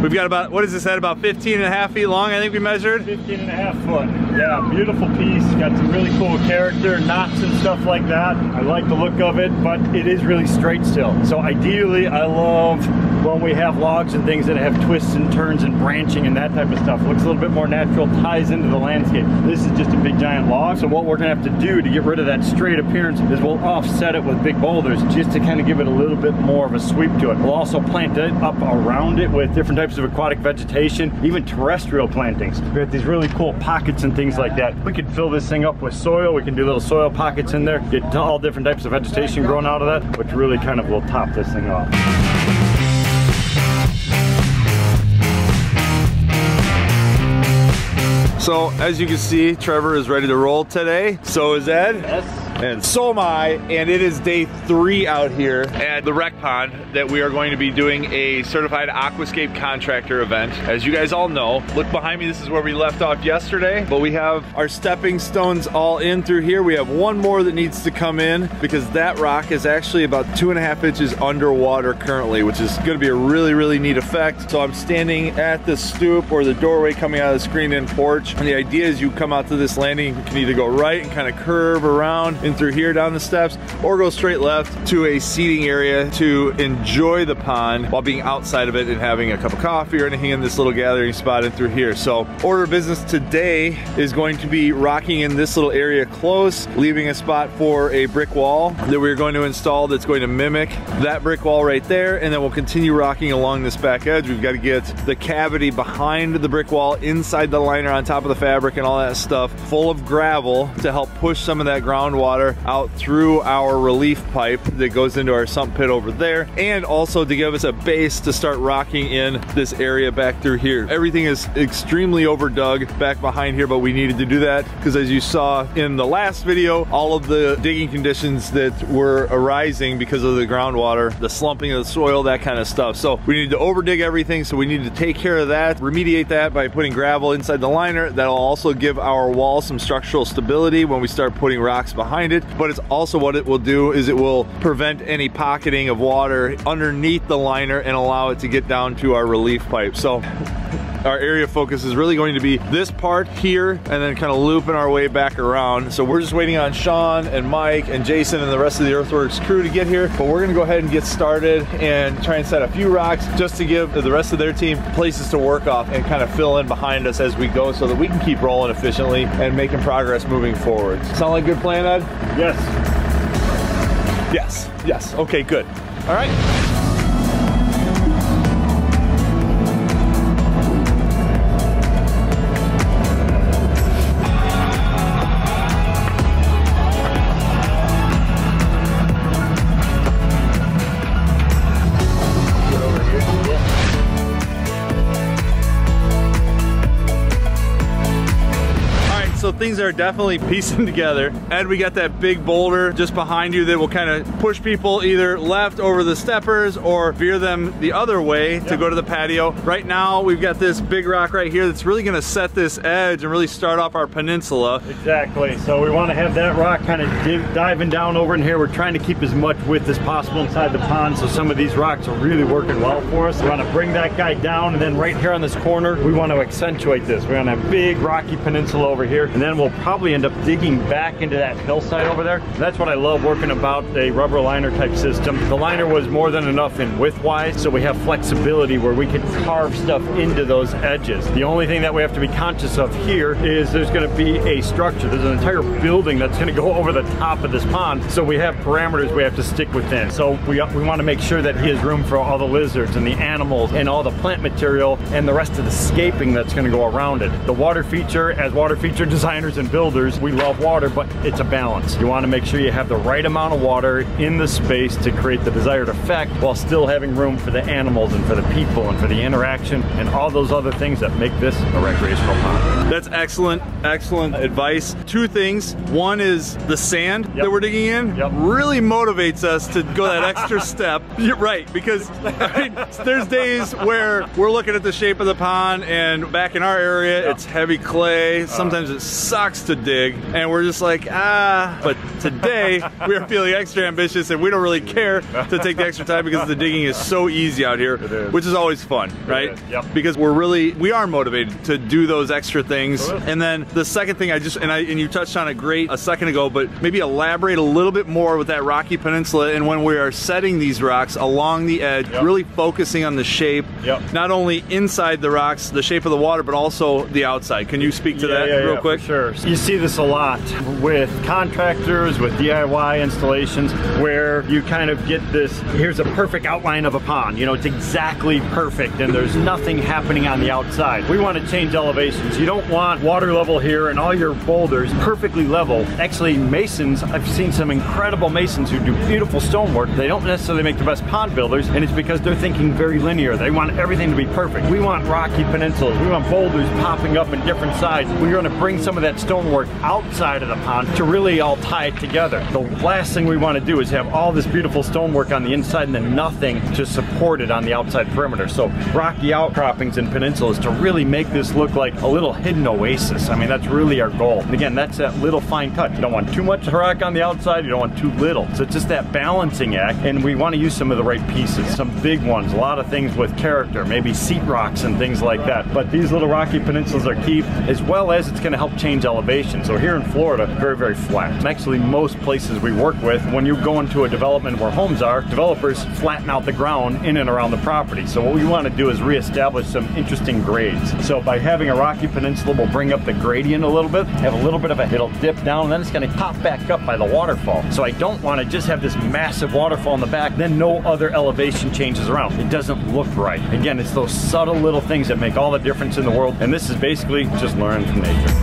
We've got about, what is this head, about 15.5 feet long, I think we measured? 15.5 foot, yeah, beautiful piece, got some really cool character, knots and stuff like that. I like the look of it, but it is really straight still. So ideally, I love when we have logs and things that have twists and turns and branching and that type of stuff. Looks a little bit more natural, ties into the landscape. This is just a big giant log, so what we're gonna have to do to get rid of that straight appearance is we'll offset it with big boulders just to kind of give it a little bit more of a sweep to it. We'll also plant it up around it with different types of aquatic vegetation, even terrestrial plantings. We got these really cool pockets and things like that. We could fill this thing up with soil. We can do little soil pockets in there, get all different types of vegetation growing out of that, which really kind of will top this thing off. So as you can see, Trevor is ready to roll today. So is Ed. Yes. And so am I, and it is day 3 out here at the rec pond that we are going to be doing a certified Aquascape contractor event. As you guys all know, look behind me, this is where we left off yesterday, but we have our stepping stones all in through here. We have one more that needs to come in because that rock is actually about 2.5 inches underwater currently, which is gonna be a really, really neat effect. So I'm standing at the stoop or the doorway coming out of the screened-in porch, and the idea is you come out to this landing, you can either go right and kind of curve around through here down the steps, or go straight left to a seating area to enjoy the pond while being outside of it and having a cup of coffee or anything in this little gathering spot and through here. So order of business today is going to be rocking in this little area close, leaving a spot for a brick wall that we're going to install that's going to mimic that brick wall right there, and then we'll continue rocking along this back edge. We've got to get the cavity behind the brick wall, inside the liner, on top of the fabric and all that stuff full of gravel to help push some of that groundwater out through our relief pipe that goes into our sump pit over there, and also to give us a base to start rocking in this area back through here. Everything is extremely overdug back behind here, but we needed to do that because, as you saw in the last video, all of the digging conditions that were arising because of the groundwater, the slumping of the soil, that kind of stuff. So we need to overdig everything, so we need to take care of that, remediate that by putting gravel inside the liner. That'll also give our wall some structural stability when we start putting rocks behind it, but it's also what it will do is it will prevent any pocketing of water underneath the liner and allow it to get down to our relief pipe. So our area of focus is really going to be this part here and then kind of looping our way back around. So we're just waiting on Sean and Mike and Jason and the rest of the Earthworks crew to get here, but we're gonna go ahead and get started and try and set a few rocks just to give the rest of their team places to work off and kind of fill in behind us as we go so that we can keep rolling efficiently and making progress moving forward. Sound like a good plan, Ed? Yes. Yes, yes, okay, good. All right. Things are definitely piecing together. Ed, we got that big boulder just behind you that will kind of push people either left over the steppers or veer them the other way to go to the patio. Right now, we've got this big rock right here that's really gonna set this edge and really start off our peninsula. Exactly, so we wanna have that rock kind of diving down over in here. We're trying to keep as much width as possible inside the pond, so some of these rocks are really working well for us. We wanna bring that guy down, and then right here on this corner, we wanna accentuate this. We're on a big rocky peninsula over here, and then we'll probably end up digging back into that hillside over there. That's what I love working about a rubber liner type system. The liner was more than enough in width wise, so we have flexibility where we can carve stuff into those edges. The only thing that we have to be conscious of here is there's gonna be a structure. There's an entire building that's gonna go over the top of this pond, so we have parameters we have to stick within. So we wanna make sure that he has room for all the lizards and the animals and all the plant material and the rest of the scaping that's gonna go around it. The water feature, as water feature design and builders, we love water, but it's a balance. You want to make sure you have the right amount of water in the space to create the desired effect while still having room for the animals and for the people and for the interaction and all those other things that make this a recreational pond. That's excellent, excellent advice. Two things. One is the sand that we're digging in really motivates us to go that extra step. You're right, because I mean, there's days where we're looking at the shape of the pond, and back in our area, it's heavy clay. Sometimes it's sucks to dig, and we're just like, ah. But today, we are feeling extra ambitious, and we don't really care to take the extra time because the digging is so easy out here, which is always fun, right? Yep. Because we're really, we are motivated to do those extra things. Totally. And then the second thing I just, and you touched on it great a second ago, but maybe elaborate a little bit more with that Rocky Peninsula, and when we are setting these rocks along the edge, really focusing on the shape, not only inside the rocks, the shape of the water, but also the outside. Can you speak to that real quick? Sure. You see this a lot with contractors, with DIY installations, where you kind of get this, here's a perfect outline of a pond. You know, it's exactly perfect and there's nothing happening on the outside. We want to change elevations. You don't want water level here and all your boulders perfectly level. Actually, masons, I've seen some incredible masons who do beautiful stonework. They don't necessarily make the best pond builders, and it's because they're thinking very linear. They want everything to be perfect. We want rocky peninsulas. We want boulders popping up in different sides. We're going to bring some of that stonework outside of the pond to really all tie it together. The last thing we want to do is have all this beautiful stonework on the inside and then nothing to support it on the outside perimeter. So rocky outcroppings and peninsulas to really make this look like a little hidden oasis. I mean, that's really our goal. And again, that's that little fine cut. You don't want too much rock on the outside, you don't want too little. So it's just that balancing act, and we want to use some of the right pieces, some big ones, a lot of things with character, maybe seat rocks and things like that. But these little rocky peninsulas are key, as well as it's going to help change elevation. So here in Florida, very, very flat. And actually, most places we work with, when you go into a development where homes are, developers flatten out the ground in and around the property. So what we want to do is reestablish some interesting grades. So by having a rocky peninsula, we'll bring up the gradient a little bit, have a little bit of a, it'll dip down, and then it's going to pop back up by the waterfall. So I don't want to just have this massive waterfall in the back, then no other elevation changes around. It doesn't look right. Again, it's those subtle little things that make all the difference in the world, and this is basically just learning from nature.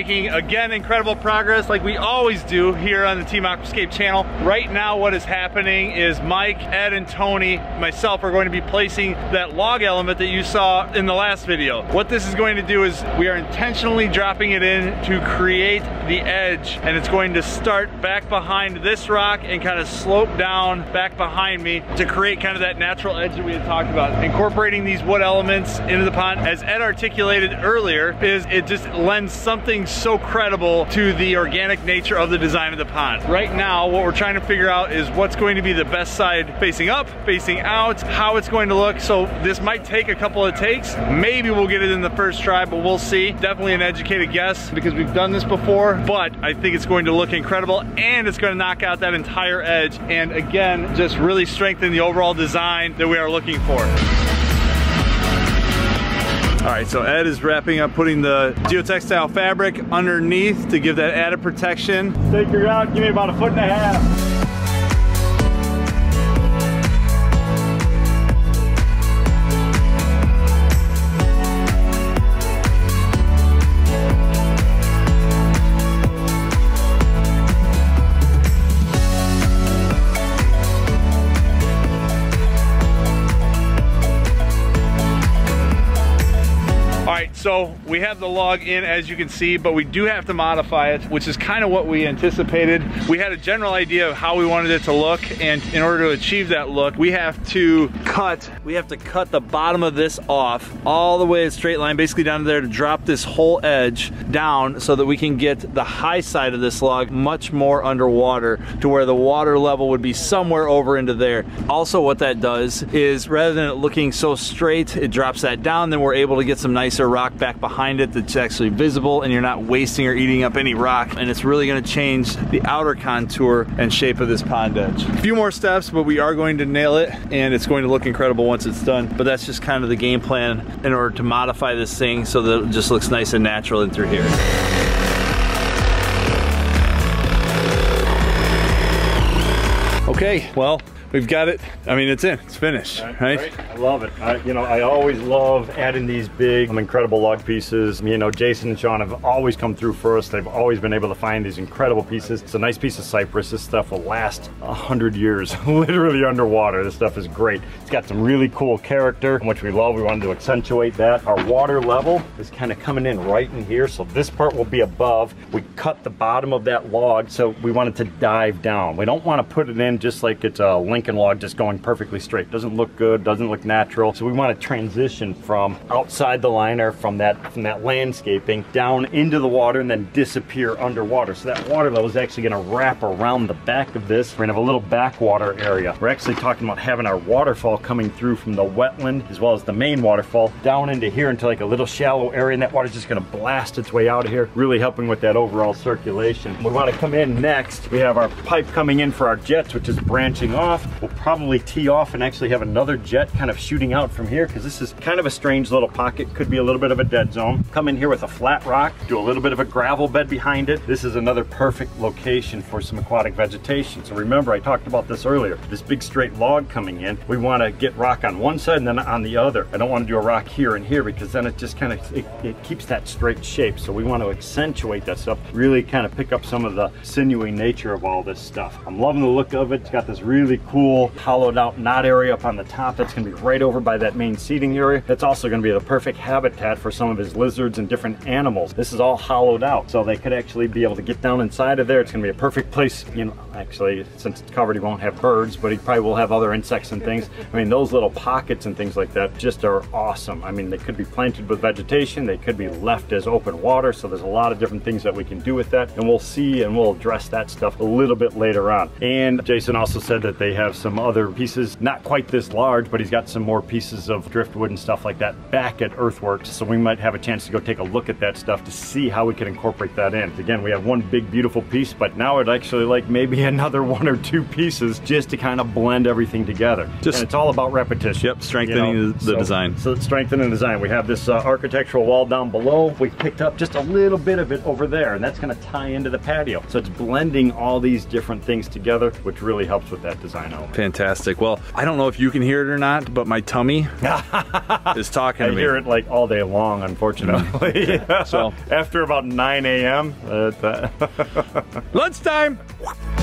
Making, again, incredible progress like we always do here on the Team Aquascape channel. Right now what is happening is Mike, Ed, and Tony, myself, are going to be placing that log element that you saw in the last video. What this is going to do is we are intentionally dropping it in to create the edge, and it's going to start back behind this rock and kind of slope down back behind me to create kind of that natural edge that we had talked about. Incorporating these wood elements into the pond, as Ed articulated earlier, is it just lends something so credible to the organic nature of the design of the pond. Right now, what we're trying to figure out is what's going to be the best side facing up, facing out, how it's going to look. So this might take a couple of takes. Maybe we'll get it in the first try, but we'll see. Definitely an educated guess because we've done this before, but I think it's going to look incredible, and it's going to knock out that entire edge. And again, just really strengthen the overall design that we are looking for. All right, so Ed is wrapping up putting the geotextile fabric underneath to give that added protection. Take her out, give me about 1.5 feet. So we have the log in, as you can see, but we do have to modify it, which is kind of what we anticipated. We had a general idea of how we wanted it to look, and in order to achieve that look, we have to cut the bottom of this off all the way a straight line, basically down there, to drop this whole edge down so that we can get the high side of this log much more underwater, to where the water level would be somewhere over into there. Also, what that does is, rather than it looking so straight, it drops that down, then we're able to get some nicer rock back behind it that's actually visible, and you're not wasting or eating up any rock, and it's really going to change the outer contour and shape of this pond edge. A few more steps, but we are going to nail it, and it's going to look incredible once it's done. But that's just kind of the game plan in order to modify this thing so that it just looks nice and natural in through here. Okay, well, We've got it. I mean, it's in. It's finished, right? I love it. I always love adding these big, incredible log pieces. You know, Jason and Sean have always come through for us. They've always been able to find these incredible pieces. It's a nice piece of cypress. This stuff will last 100 years, literally underwater. This stuff is great. It's got some really cool character, which we love. We wanted to accentuate that. Our water level is kind of coming in right in here, so this part will be above. We cut the bottom of that log, so we want it to dive down. We don't want to put it in just like it's a Lincoln log just going perfectly straight. Doesn't look good, doesn't look natural. So we want to transition from outside the liner, from that landscaping down into the water and then disappear underwater. So that water level is actually going to wrap around the back of this. We're going to have a little backwater area. We're actually talking about having our waterfall coming through from the wetland as well as the main waterfall down into here into like a little shallow area, and that water's just going to blast its way out of here, really helping with that overall circulation. We want to come in next. We have our pipe coming in for our jets, which is branching off. We'll probably tee off and actually have another jet kind of shooting out from here, because this is kind of a strange little pocket. Could be a little bit of a dead zone. Come in here with a flat rock, do a little bit of a gravel bed behind it. This is another perfect location for some aquatic vegetation. So remember, I talked about this earlier. This big straight log coming in, we want to get rock on one side and then on the other. I don't want to do a rock here and here, because then it just kind of, it keeps that straight shape. So we want to accentuate that stuff, really kind of pick up some of the sinewy nature of all this stuff. I'm loving the look of it. It's got this really cool hollowed out knot area up on the top. That's going to be right over by that main seating area. That's also going to be the perfect habitat for some of his lizards and different animals. This is all hollowed out, so they could actually be able to get down inside of there. It's going to be a perfect place. You know, actually, since it's covered, he won't have birds, but he probably will have other insects and things. I mean, those little pockets and things like that just are awesome. I mean, they could be planted with vegetation. They could be left as open water. So there's a lot of different things that we can do with that, and we'll see and we'll address that stuff a little bit later on. And Jason also said that they have some other pieces, not quite this large, but he's got some more pieces of driftwood and stuff like that back at Earthworks. So we might have a chance to go take a look at that stuff to see how we can incorporate that in. Again, we have one big, beautiful piece, but now I'd actually like maybe another one or two pieces just to kind of blend everything together. And it's all about repetition. Yep, strengthening the design. So strengthening the design. We have this architectural wall down below. We picked up just a little bit of it over there, and that's going to tie into the patio. So it's blending all these different things together, which really helps with that design element. Fantastic. Well, I don't know if you can hear it or not, but my tummy is talking to me. I hear it like all day long, unfortunately. Yeah. So after about 9 a.m. Lunchtime!